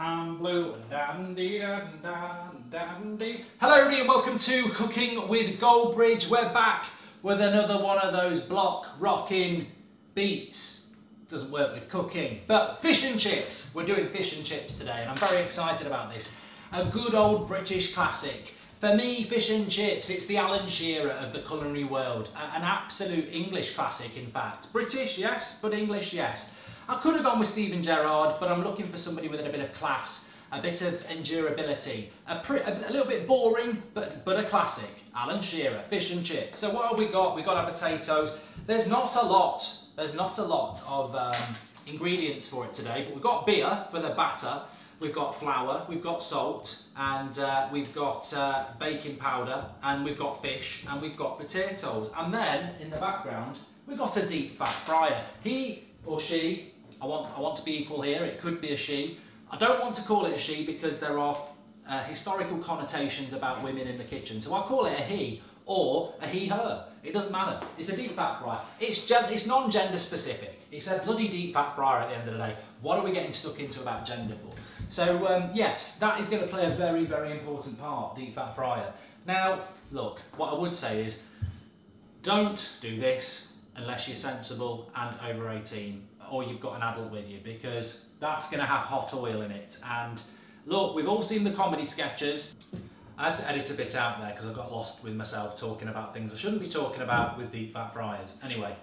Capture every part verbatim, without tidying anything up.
I'm blue and da and dee da and da and da and dee. Hello everybody and welcome to Cooking with Goldbridge. We're back with another one of those block rocking beats. Doesn't work with cooking, but fish and chips. We're doing fish and chips today and I'm very excited about this. A good old British classic. For me, fish and chips, it's the Alan Shearer of the culinary world. An absolute English classic, in fact. British, yes, but English, yes. I could have gone with Stephen Gerrard, but I'm looking for somebody with a bit of class, a bit of endurability, a, pre a, a little bit boring, but, but a classic. Alan Shearer, fish and chips. So what have we got? We've got our potatoes. There's not a lot, there's not a lot of um, ingredients for it today, but we've got beer for the batter. We've got flour, we've got salt, and uh, we've got uh, baking powder, and we've got fish, and we've got potatoes. And then, in the background, we've got a deep fat fryer. He or she, I want, I want to be equal here, it could be a she. I don't want to call it a she because there are uh, historical connotations about women in the kitchen, so I'll call it a he or a he, her. It doesn't matter. It's a deep fat fryer. It's, it's non-gender specific. It's a bloody deep fat fryer at the end of the day. What are we getting stuck into about gender for? So um, yes, that is going to play a very, very important part, deep fat fryer. Now, look, what I would say is, don't do this unless you're sensible and over eighteen, or you've got an adult with you, because that's going to have hot oil in it. And look, we've all seen the comedy sketches. I had to edit a bit out there because I got lost with myself talking about things I shouldn't be talking about with deep fat fryers. Anyway,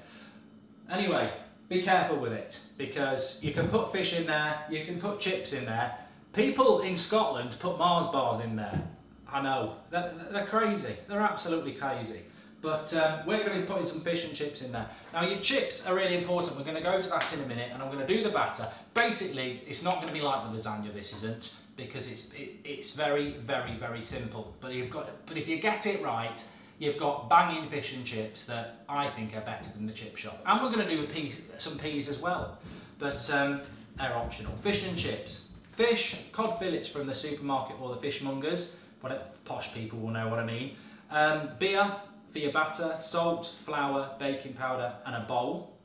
anyway. Be careful with it, because you can put fish in there, you can put chips in there. People in Scotland put Mars bars in there. I know, they're, they're crazy. They're absolutely crazy. But um, we're going to be putting some fish and chips in there. Now, your chips are really important. We're going to go to that in a minute, and I'm going to do the batter. Basically, it's not going to be like the lasagna, this isn't, because it's, it, it's very, very, very simple. But, you've got, but if you get it right, you've got banging fish and chips that I think are better than the chip shop. And we're going to do a piece, some peas as well, but um, they're optional. Fish and chips. Fish, cod fillets from the supermarket or the fishmongers, but posh people will know what I mean. Um, beer for your batter, salt, flour, baking powder and a bowl.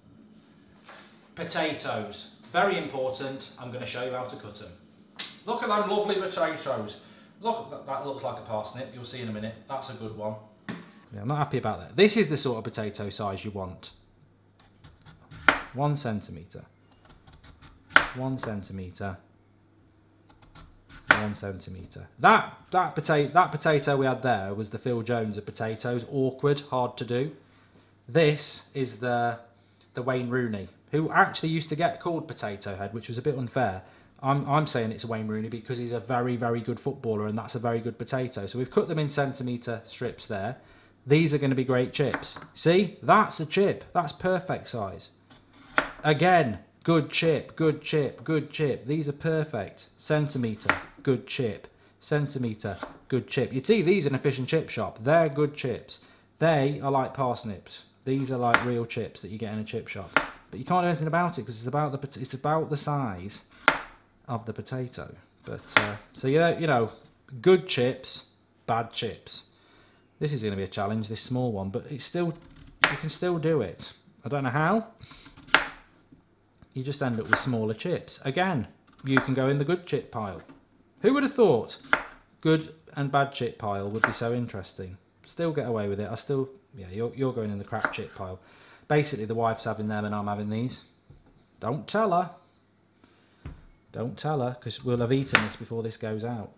Potatoes, very important. I'm going to show you how to cut them. Look at them lovely potatoes. Look, that, that looks like a parsnip, you'll see in a minute. That's a good one. Yeah, I'm not happy about that. This is the sort of potato size you want. One centimetre. One centimetre. One centimetre. That that potato that potato we had there was the Phil Jones of potatoes. Awkward, hard to do. This is the the Wayne Rooney, who actually used to get called Potato Head, which was a bit unfair. I'm, I'm saying it's Wayne Rooney because he's a very, very good footballer and that's a very good potato. So we've cut them in centimetre strips there. These are going to be great chips. See, that's a chip. That's perfect size. Again, good chip, good chip, good chip. These are perfect. Centimetre, good chip. Centimetre, good chip. You'd see these in a fish and chip shop. They're good chips. They are like parsnips. These are like real chips that you get in a chip shop. But you can't do anything about it because it's about the, it's about the size of the potato. But uh, so, yeah, you know, good chips, bad chips. This is going to be a challenge, this small one, but it's still, you can still do it. I don't know how. You just end up with smaller chips. Again, you can go in the good chip pile. Who would have thought good and bad chip pile would be so interesting? Still get away with it. I still, yeah, you're, you're going in the crap chip pile. Basically, the wife's having them and I'm having these. Don't tell her. Don't tell her, because we'll have eaten this before this goes out.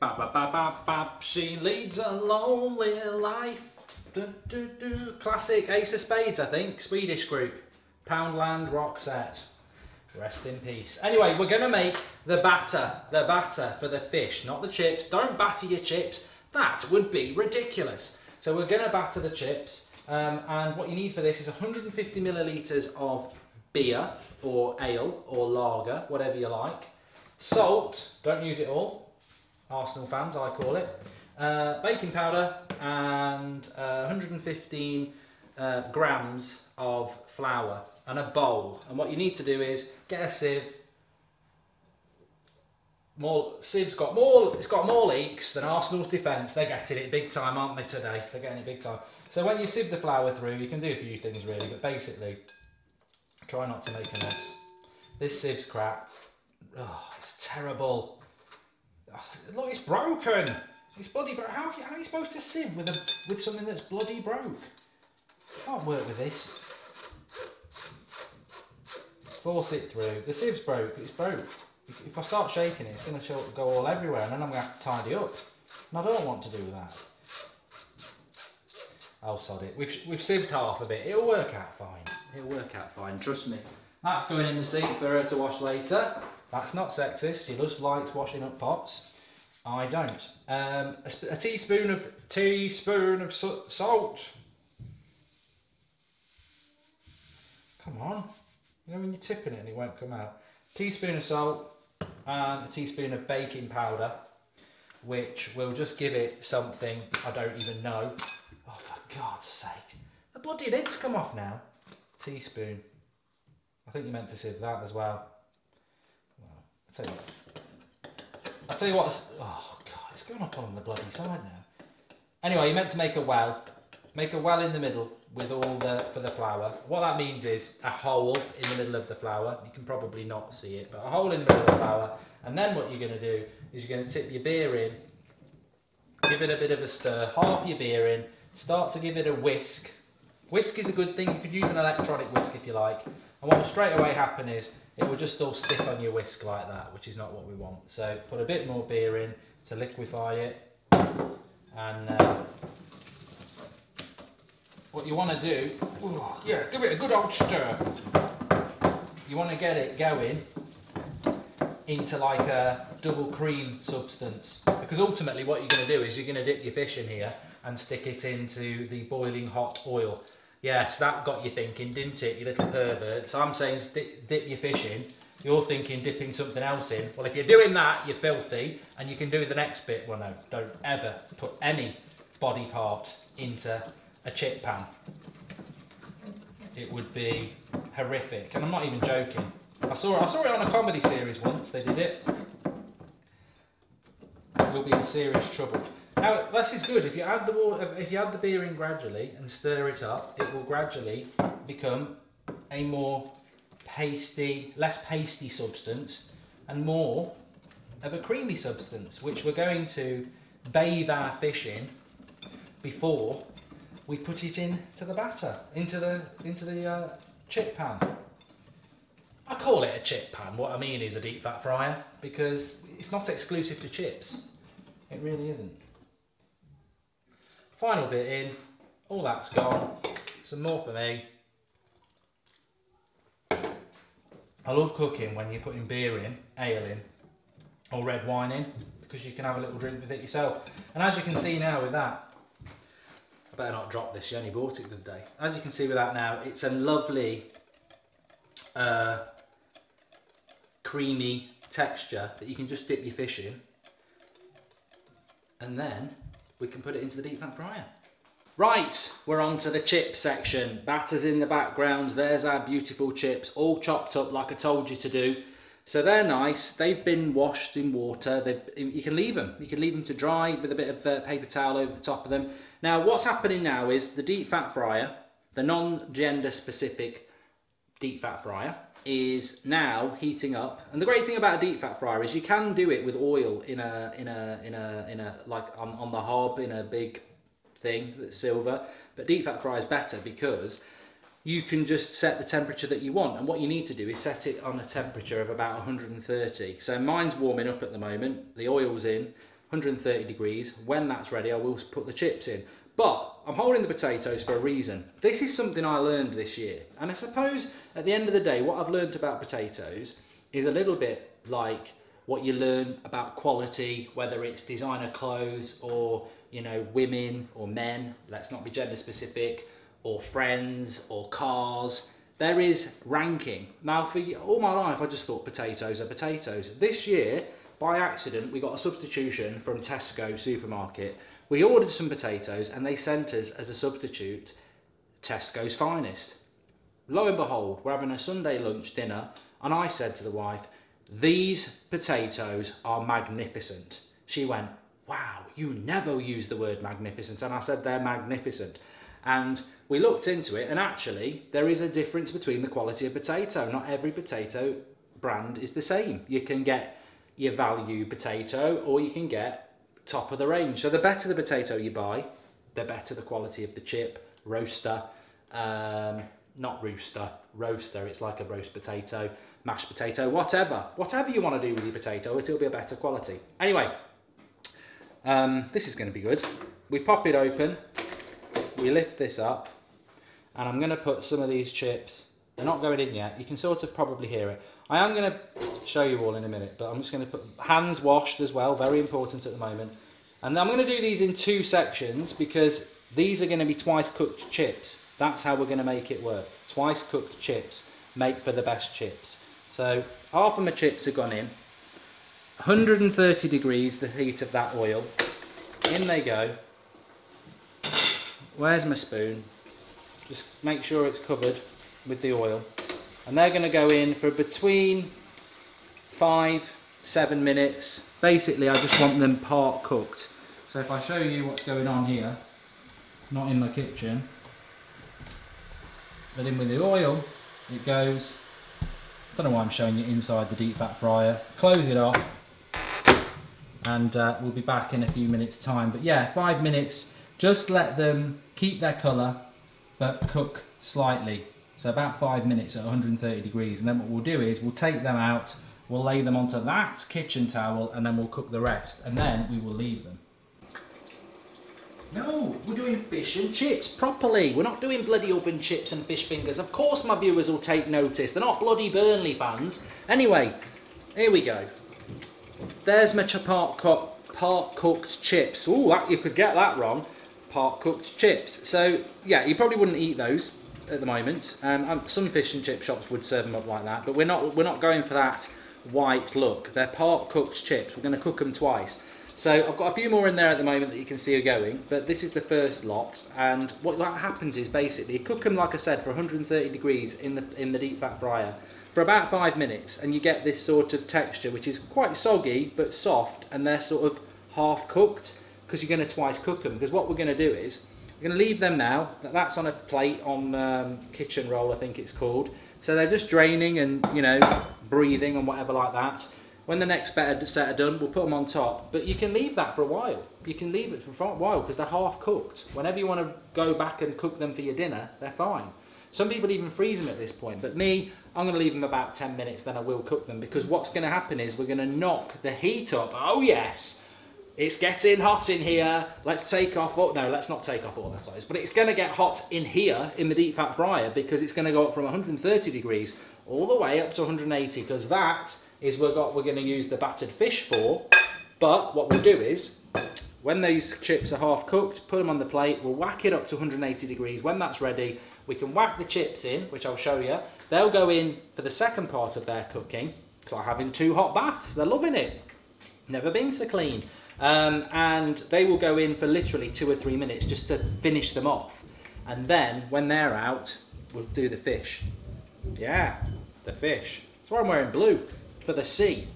Bap, bap, bap, bap, bap. She leads a lonely life. Du, du, du. Classic Ace of Spades, I think. Swedish group. Poundland rock set. Rest in peace. Anyway, we're going to make the batter. The batter for the fish, not the chips. Don't batter your chips. That would be ridiculous. So we're going to batter the chips. Um, and what you need for this is one hundred fifty millilitres of beer or ale or lager, whatever you like. Salt, don't use it all. Arsenal fans, I call it. Uh, baking powder and uh, one hundred fifteen uh, grams of flour and a bowl. And what you need to do is get a sieve. More sieve's got more. It's got more leaks than Arsenal's defence. They're getting it big time, aren't they? Today they're getting it big time. So when you sieve the flour through, you can do a few things really, but basically, try not to make a mess. This sieve's crap. Oh, it's terrible. Oh, look, it's broken. It's bloody broke. How, how are you supposed to sieve with a with something that's bloody broke? I can't work with this. Force it through. The sieve's broke. It's broke. If I start shaking it, it's going to go all everywhere, and then I'm going to have to tidy up. And I don't want to do that. I'll sod it. We've, we've sieved half of it. It'll work out fine. It'll work out fine, trust me. That's going in the sink for her to wash later. That's not sexist. She just likes washing up pots. I don't. Um, a, a teaspoon of teaspoon of su salt. Come on. You know when you're tipping it and it won't come out. Teaspoon of salt and a teaspoon of baking powder, which will just give it something I don't even know. Oh, for God's sake. The bloody lid's come off now. Teaspoon. I think you meant to sieve that as well. Well, I'll tell you what. I'll tell you what. Oh, God, it's going up on the bloody side now. Anyway, you meant to make a well. Make a well in the middle with all the, for the flour. What that means is a hole in the middle of the flour. You can probably not see it, but a hole in the middle of the flour. And then what you're going to do is you're going to tip your beer in, give it a bit of a stir, half your beer in, start to give it a whisk. Whisk is a good thing. You could use an electronic whisk if you like. And what will straight away happen is it will just all stick on your whisk like that, which is not what we want. So put a bit more beer in to liquefy it. And uh, what you want to do, ooh, yeah, give it a good old stir. You want to get it going into like a double cream substance. Because ultimately what you're going to do is you're going to dip your fish in here and stick it into the boiling hot oil. Yes, that got you thinking, didn't it, you little perverts? I'm saying dip, dip your fish in. You're thinking dipping something else in. Well, if you're doing that, you're filthy, and you can do the next bit. Well, no, don't ever put any body part into a chip pan. It would be horrific, and I'm not even joking. I saw it, I saw it on a comedy series once, they did it. You'll be in serious trouble. Now, this is good. If you add the water, if you add the beer in gradually and stir it up, it will gradually become a more pasty, less pasty substance, and more of a creamy substance, which we're going to bathe our fish in before we put it into the batter, into the into the uh, chip pan. I call it a chip pan. What I mean is a deep fat fryer, because it's not exclusive to chips. It really isn't. Final bit in, all that's gone, some more for me. I love cooking when you're putting beer in, ale in, or red wine in, because you can have a little drink with it yourself. And as you can see now with that, I better not drop this, you only bought it the other day. As you can see with that now, it's a lovely uh, creamy texture that you can just dip your fish in, and then we can put it into the deep fat fryer. Right, we're on to the chip section. Batter's in the background, there's our beautiful chips, all chopped up like I told you to do. So they're nice, they've been washed in water. They've, you can leave them, you can leave them to dry with a bit of uh, paper towel over the top of them. Now what's happening now is the deep fat fryer, the non-gender specific deep fat fryer, is now heating up, and the great thing about a deep fat fryer is you can do it with oil in a in a in a in a like on, on the hob in a big thing that's silver. But deep fat fryer is better because you can just set the temperature that you want, and what you need to do is set it on a temperature of about one hundred and thirty. So mine's warming up at the moment. The oil's in one hundred and thirty degrees. When that's ready, I will put the chips in. But I'm holding the potatoes for a reason. This is something I learned this year. And I suppose at the end of the day, what I've learned about potatoes is a little bit like what you learn about quality, whether it's designer clothes or, you know, women or men, let's not be gender specific, or friends or cars. There is ranking. Now, for all my life, I just thought potatoes are potatoes. This year, by accident, we got a substitution from Tesco supermarket. We ordered some potatoes and they sent us as a substitute Tesco's Finest. Lo and behold, we're having a Sunday lunch dinner and I said to the wife, "These potatoes are magnificent." She went, "Wow, you never use the word magnificent." And I said, "They're magnificent." And we looked into it, and actually there is a difference between the quality of potato. Not every potato brand is the same. You can get your value potato or you can get top of the range. So the better the potato you buy, the better the quality of the chip, roaster, um, not rooster, roaster, it's like a roast potato, mashed potato, whatever. Whatever you want to do with your potato, it'll be a better quality. Anyway, um, this is going to be good. We pop it open, we lift this up, and I'm going to put some of these chips. They're not going in yet. You can sort of probably hear it. I am going to show you all in a minute, but I'm just going to put hands washed as well, very important at the moment. And I'm going to do these in two sections because these are going to be twice cooked chips. That's how we're going to make it work. Twice cooked chips make for the best chips. So half of my chips have gone in. one hundred thirty degrees, the heat of that oil. In they go. Where's my spoon? Just make sure it's covered with the oil, and they're going to go in for between five seven minutes. Basically I just want them part cooked. So if I show you what's going on here, not in my kitchen but in with the oil, it goes, I don't know why I'm showing you inside the deep fat fryer, close it off, and uh, we'll be back in a few minutes time. But yeah, five minutes, just let them keep their colour but cook slightly. So about five minutes at one hundred thirty degrees, and then what we'll do is we'll take them out, we'll lay them onto that kitchen towel, and then we'll cook the rest, and then we will leave them. No, we're doing fish and chips properly. We're not doing bloody oven chips and fish fingers. Of course my viewers will take notice. They're not bloody Burnley fans. Anyway, here we go. There's my part cooked, part cooked chips. Ooh, that, you could get that wrong. Part cooked chips. So yeah, you probably wouldn't eat those at the moment. Um, some fish and chip shops would serve them up like that, but we're not we're not going for that white look. They're part cooked chips. We're going to cook them twice. So I've got a few more in there at the moment that you can see are going, but this is the first lot. And what that happens is basically you cook them, like I said, for one hundred thirty degrees in the in the deep fat fryer for about five minutes, and you get this sort of texture which is quite soggy but soft, and they're sort of half cooked because you're going to twice cook them. Because what we're going to do is we're going to leave them now. That's on a plate on um, kitchen roll, I think it's called. So they're just draining and, you know, breathing and whatever like that. When the next better set are done, we'll put them on top. But you can leave that for a while. You can leave it for a while because they're half cooked. Whenever you want to go back and cook them for your dinner, they're fine. Some people even freeze them at this point. But me, I'm going to leave them about ten minutes, then I will cook them. Because what's going to happen is we're going to knock the heat up. Oh, yes. It's getting hot in here. Let's take off, all, no, let's not take off all the clothes, but it's going to get hot in here in the deep fat fryer because it's going to go up from one hundred thirty degrees all the way up to one hundred eighty, because that is what we're, we're going to use the battered fish for. But what we'll do is, when those chips are half cooked, put them on the plate, we'll whack it up to one hundred eighty degrees. When that's ready, we can whack the chips in, which I'll show you. They'll go in for the second part of their cooking, because I'm having two hot baths. They're loving it. Never been so clean. Um, and they will go in for literally two or three minutes just to finish them off. And then when they're out, we'll do the fish. Yeah, the fish. That's why I'm wearing blue, for the sea.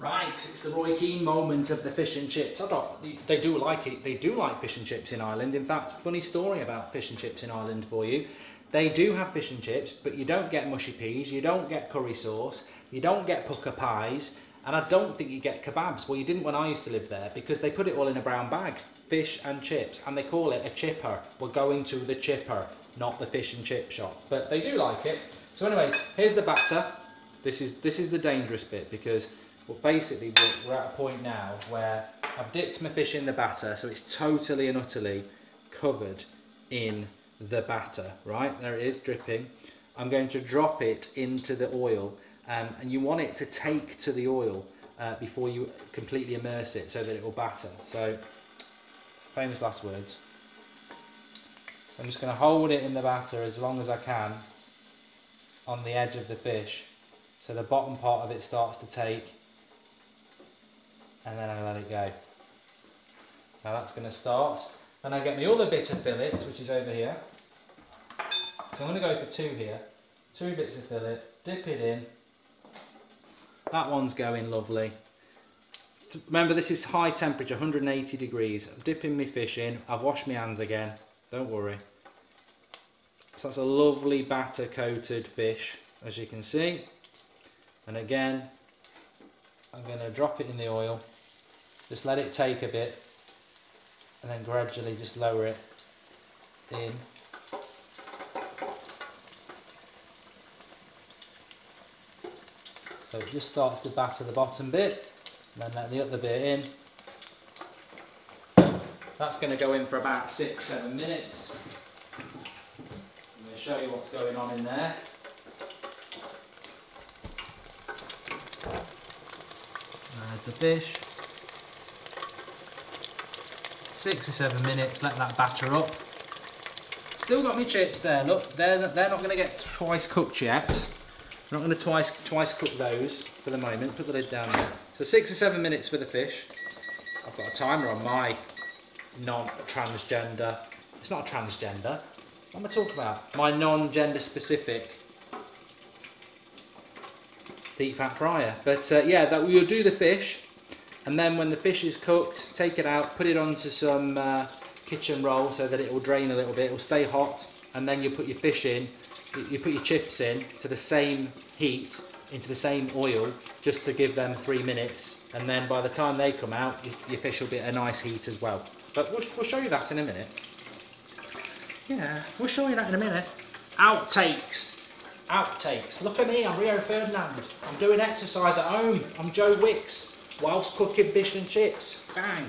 Right, it's the Roy Keane moment of the fish and chips. I don't, they do like it. They do like fish and chips in Ireland. In fact, funny story about fish and chips in Ireland for you. They do have fish and chips, but you don't get mushy peas, you don't get curry sauce, you don't get pucker pies, and I don't think you get kebabs. Well, you didn't when I used to live there, because they put it all in a brown bag. Fish and chips. And they call it a chipper. We're going to the chipper, not the fish and chip shop. But they do like it. So anyway, here's the batter. This is, this is the dangerous bit, because well, basically we're, we're at a point now where I've dipped my fish in the batter, so it's totally and utterly covered in the batter. Right, there it is, dripping. I'm going to drop it into the oil. Um, and you want it to take to the oil uh, before you completely immerse it so that it will batter. So, famous last words. I'm just going to hold it in the batter as long as I can on the edge of the fish, so the bottom part of it starts to take, and then I let it go. Now that's going to start. Then I get my other bit of fillet, which is over here. So I'm going to go for two here, two bits of fillet, dip it in. That one's going lovely. Remember, this is high temperature, one hundred eighty degrees. I'm dipping my fish in. I've washed my hands again. Don't worry. So that's a lovely batter coated fish. as you can see. And again, I'm going to drop it in the oil, just let it take a bit, and then gradually just lower it in. So it just starts to batter the bottom bit, and then let the other bit in. That's going to go in for about six, seven minutes. I'm going to show you what's going on in there. There's the fish. Six or seven minutes, let that batter up. Still got my chips there, look, they're, they're not going to get twice cooked yet. I'm not going to twice, twice cook those for the moment, put the lid down there. So six or seven minutes for the fish. I've got a timer on my non-transgender, it's not a transgender, what am I talking about? My non-gender specific deep fat fryer. But uh, yeah, that we'll do the fish. And then when the fish is cooked, take it out, put it onto some uh, kitchen roll so that it will drain a little bit, it will stay hot, and then you put your fish in, you put your chips in to the same heat, into the same oil, just to give them three minutes. And then by the time they come out, your fish will be at a nice heat as well. But we'll, we'll show you that in a minute. Yeah, we'll show you that in a minute. Outtakes, outtakes. Look at me, I'm Rio Ferdinand. I'm doing exercise at home. I'm Joe Wicks. Whilst cooking fish and chips, bang.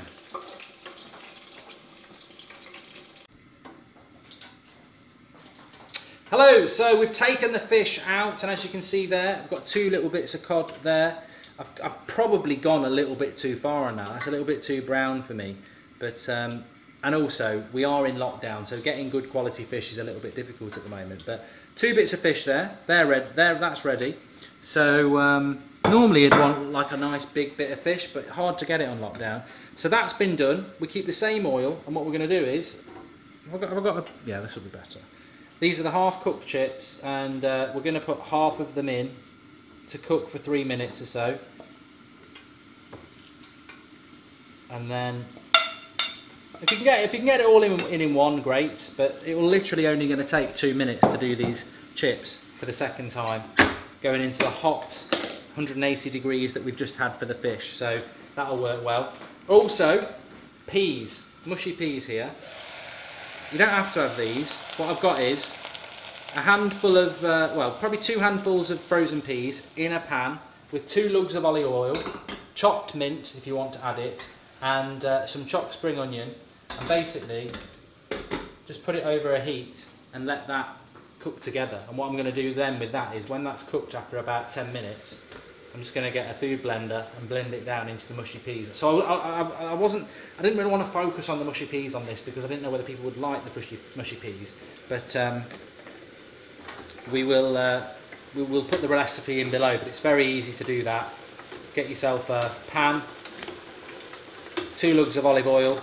Hello, so we've taken the fish out, and as you can see there, I've got two little bits of cod there. I've, I've probably gone a little bit too far on that. That's a little bit too brown for me. But, um, and also, we are in lockdown, so getting good quality fish is a little bit difficult at the moment. But two bits of fish there, they're red, they're, that's ready. So, um, normally you'd want like a nice big bit of fish, but hard to get it on lockdown. So that's been done. We keep the same oil, and what we're going to do is, have I got, have I got a, yeah, this will be better. These are the half-cooked chips, and uh, we're going to put half of them in to cook for three minutes or so. And then, if you can get, if you can get it all in, in in one, great. But it will literally only going to take two minutes to do these chips for the second time, going into the hot one hundred eighty degrees that we've just had for the fish, so that'll work well. Also, peas, mushy peas here. You don't have to have these. What I've got is a handful of, uh, well, probably two handfuls of frozen peas in a pan with two lugs of olive oil, chopped mint if you want to add it, and uh, some chopped spring onion, and basically just put it over a heat and let that cook together. And what I'm going to do then with that is, when that's cooked after about ten minutes, I'm just going to get a food blender and blend it down into the mushy peas. So I, I, I wasn't, I didn't really want to focus on the mushy peas on this because I didn't know whether people would like the mushy, mushy peas. But um, we will, uh, we will put the recipe in below. But it's very easy to do that. Get yourself a pan, two lugs of olive oil,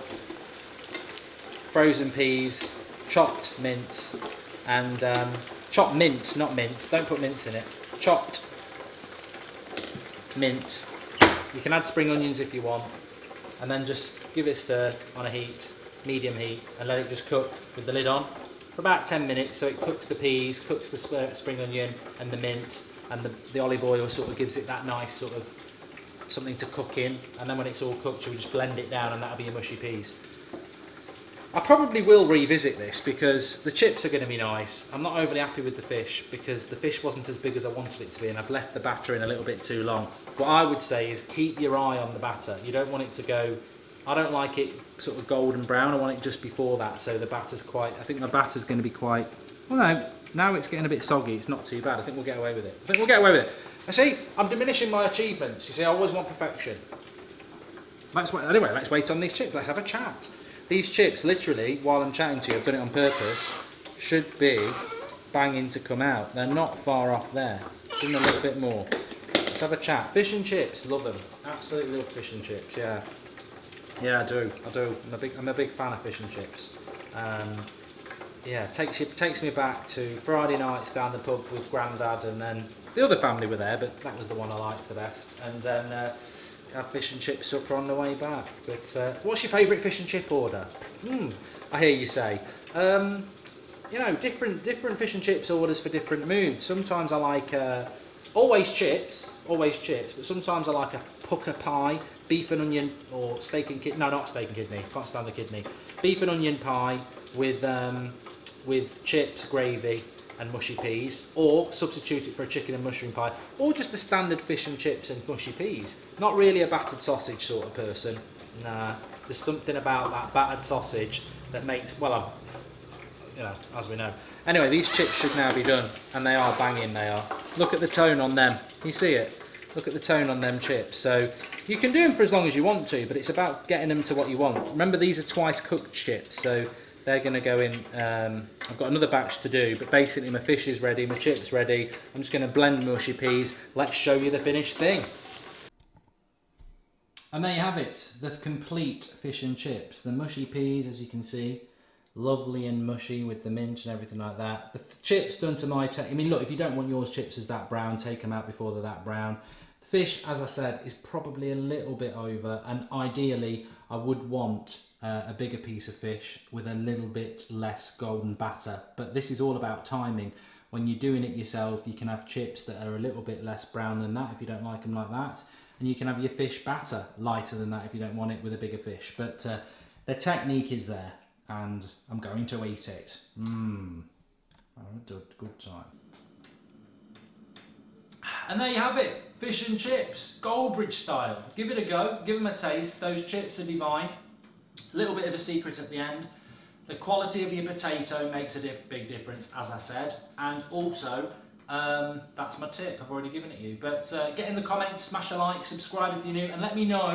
frozen peas, chopped mince. And um, chopped mint, not mint, don't put mince in it, chopped mint. You can add spring onions if you want, and then just give it a stir on a heat, medium heat, and let it just cook with the lid on for about ten minutes. So it cooks the peas, cooks the sp spring onion and the mint, and the, the olive oil sort of gives it that nice sort of something to cook in. And then when it's all cooked, you'll just blend it down, and that'll be your mushy peas. I probably will revisit this because the chips are going to be nice. I'm not overly happy with the fish because the fish wasn't as big as I wanted it to be, and I've left the batter in a little bit too long. What I would say is keep your eye on the batter. You don't want it to go, I don't like it sort of golden brown, I want it just before that. So the batter's quite, I think the batter's going to be quite, well no, now it's getting a bit soggy, it's not too bad. I think we'll get away with it. I think we'll get away with it. You see, I'm diminishing my achievements. You see, I always want perfection. Let's wait, anyway, let's wait on these chips, let's have a chat. These chips, literally, while I'm chatting to you, I've done it on purpose, should be banging to come out. They're not far off there. Give them a little bit more. Let's have a chat. Fish and chips, love them. Absolutely love fish and chips, yeah. Yeah, I do, I do. I'm a big, I'm a big fan of fish and chips. Um, yeah, takes, you, takes me back to Friday nights down the pub with Grandad, and then the other family were there, but that was the one I liked the best. And then... Uh, have fish and chip supper on the way back. But uh, what's your favourite fish and chip order? Mm, I hear you say. Um, you know, different different fish and chips orders for different moods. Sometimes I like uh, always chips, always chips, but sometimes I like a pucker pie, beef and onion, or steak and kidney. No, not steak and kidney. Can't stand the kidney. Beef and onion pie with um, with chips, gravy, and mushy peas, or substitute it for a chicken and mushroom pie, or just a standard fish and chips and mushy peas. Not really a battered sausage sort of person. Nah, there's something about that battered sausage that makes, well, I'm, you know, as we know. Anyway, these chips should now be done, and they are banging, they are. Look at the tone on them, can you see it? Look at the tone on them chips. So you can do them for as long as you want to, but it's about getting them to what you want. Remember, these are twice cooked chips, so they're going to go in. um, I've got another batch to do, but basically my fish is ready, my chips ready. I'm just going to blend mushy peas. Let's show you the finished thing. And there you have it, the complete fish and chips. The mushy peas, as you can see, lovely and mushy with the mint and everything like that. The chips done to my taste. I mean, look, if you don't want yours chips as that brown, take them out before they're that brown. The fish, as I said, is probably a little bit over, and ideally I would want Uh, a bigger piece of fish with a little bit less golden batter, but this is all about timing. When you're doing it yourself, you can have chips that are a little bit less brown than that if you don't like them like that, and you can have your fish batter lighter than that if you don't want it with a bigger fish, but uh, the technique is there, and I'm going to eat it. Mmm, good time. And there you have it, fish and chips, Goldbridge style. Give it a go, give them a taste, those chips are divine. A little bit of a secret at the end. The quality of your potato makes a diff big difference, as I said, and also um, that's my tip, I've already given it you, but uh, get in the comments, smash a like, subscribe if you're new, and let me know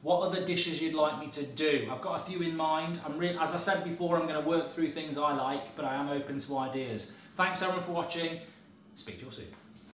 what other dishes you'd like me to do. I've got a few in mind. I'm re as I said before, I'm going to work through things I like, but I am open to ideas. Thanks everyone for watching, speak to you all soon.